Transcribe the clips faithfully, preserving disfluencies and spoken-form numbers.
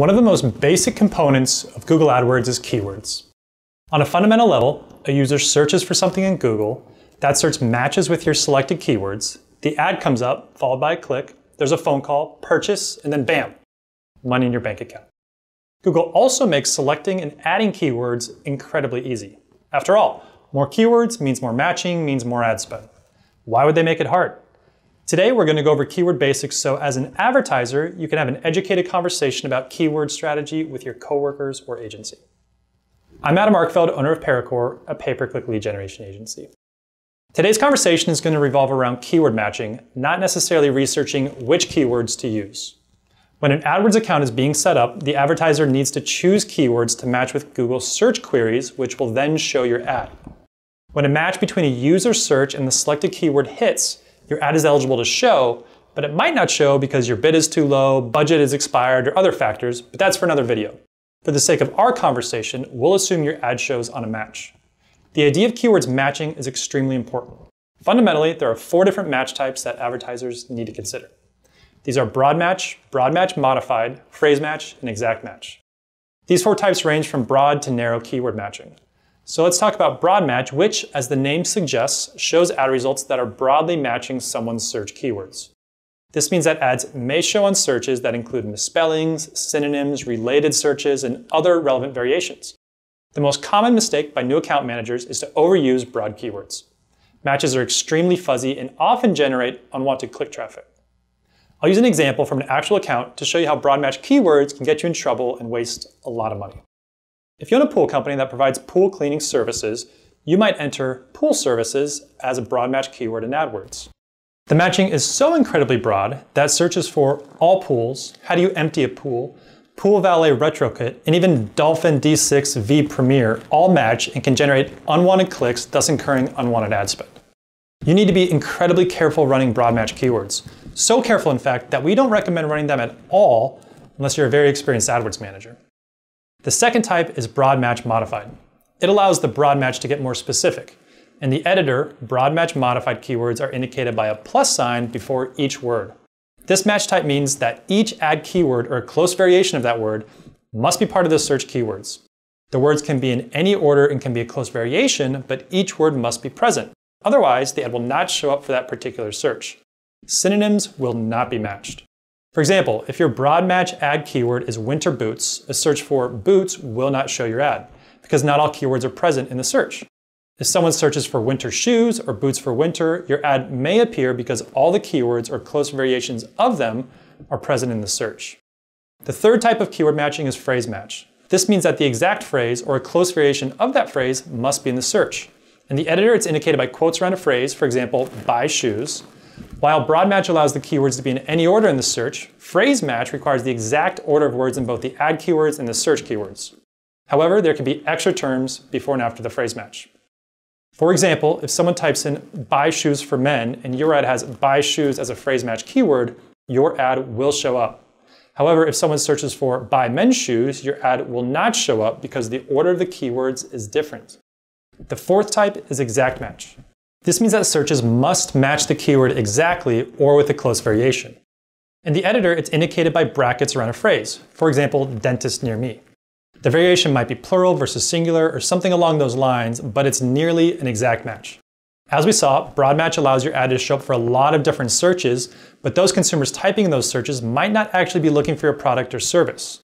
One of the most basic components of Google AdWords is keywords. On a fundamental level, a user searches for something in Google, that search matches with your selected keywords, the ad comes up, followed by a click, there's a phone call, purchase, and then bam, money in your bank account. Google also makes selecting and adding keywords incredibly easy. After all, more keywords means more matching, means more ad spend. Why would they make it hard? Today, we're going to go over keyword basics so as an advertiser, you can have an educated conversation about keyword strategy with your coworkers or agency. I'm Adam Arkfeld, owner of ParaCore, a pay-per-click lead generation agency. Today's conversation is going to revolve around keyword matching, not necessarily researching which keywords to use. When an AdWords account is being set up, the advertiser needs to choose keywords to match with Google search queries, which will then show your ad. When a match between a user search and the selected keyword hits, your ad is eligible to show, but it might not show because your bid is too low, budget is expired, or other factors, but that's for another video. For the sake of our conversation, we'll assume your ad shows on a match. The idea of keywords matching is extremely important. Fundamentally, there are four different match types that advertisers need to consider. These are broad match, broad match modified, phrase match, and exact match. These four types range from broad to narrow keyword matching. So let's talk about broad match, which, as the name suggests, shows ad results that are broadly matching someone's search keywords. This means that ads may show on searches that include misspellings, synonyms, related searches, and other relevant variations. The most common mistake by new account managers is to overuse broad keywords. Matches are extremely fuzzy and often generate unwanted click traffic. I'll use an example from an actual account to show you how broad match keywords can get you in trouble and waste a lot of money. If you own a pool company that provides pool cleaning services, you might enter pool services as a broad match keyword in AdWords. The matching is so incredibly broad that searches for all pools, how do you empty a pool, pool valet retro kit, and even Dolphin D six V Premier all match and can generate unwanted clicks, thus incurring unwanted ad spend. You need to be incredibly careful running broad match keywords. So careful, in fact, that we don't recommend running them at all unless you're a very experienced AdWords manager. The second type is broad match modified. It allows the broad match to get more specific. In the editor, broad match modified keywords are indicated by a plus sign before each word. This match type means that each ad keyword or a close variation of that word must be part of the search keywords. The words can be in any order and can be a close variation, but each word must be present. Otherwise, the ad will not show up for that particular search. Synonyms will not be matched. For example, if your broad match ad keyword is winter boots, a search for boots will not show your ad because not all keywords are present in the search. If someone searches for winter shoes or boots for winter, your ad may appear because all the keywords or close variations of them are present in the search. The third type of keyword matching is phrase match. This means that the exact phrase or a close variation of that phrase must be in the search. In the editor, it's indicated by quotes around a phrase, for example, buy shoes. While broad match allows the keywords to be in any order in the search, phrase match requires the exact order of words in both the ad keywords and the search keywords. However, there can be extra terms before and after the phrase match. For example, if someone types in buy shoes for men and your ad has buy shoes as a phrase match keyword, your ad will show up. However, if someone searches for buy men's shoes, your ad will not show up because the order of the keywords is different. The fourth type is exact match. This means that searches must match the keyword exactly or with a close variation. In the editor, it's indicated by brackets around a phrase, for example, dentist near me. The variation might be plural versus singular or something along those lines, but it's nearly an exact match. As we saw, broad match allows your ad to show up for a lot of different searches, but those consumers typing in those searches might not actually be looking for your product or service.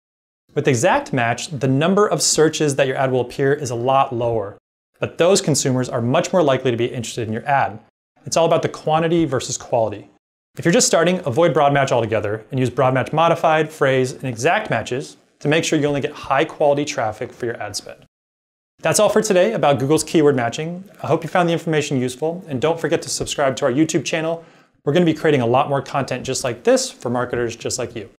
With exact match, the number of searches that your ad will appear is a lot lower. But those consumers are much more likely to be interested in your ad. It's all about the quantity versus quality. If you're just starting, avoid broad match altogether and use broad match modified, phrase, and exact matches to make sure you only get high quality traffic for your ad spend. That's all for today about Google's keyword matching. I hope you found the information useful, and don't forget to subscribe to our YouTube channel. We're going to be creating a lot more content just like this for marketers just like you.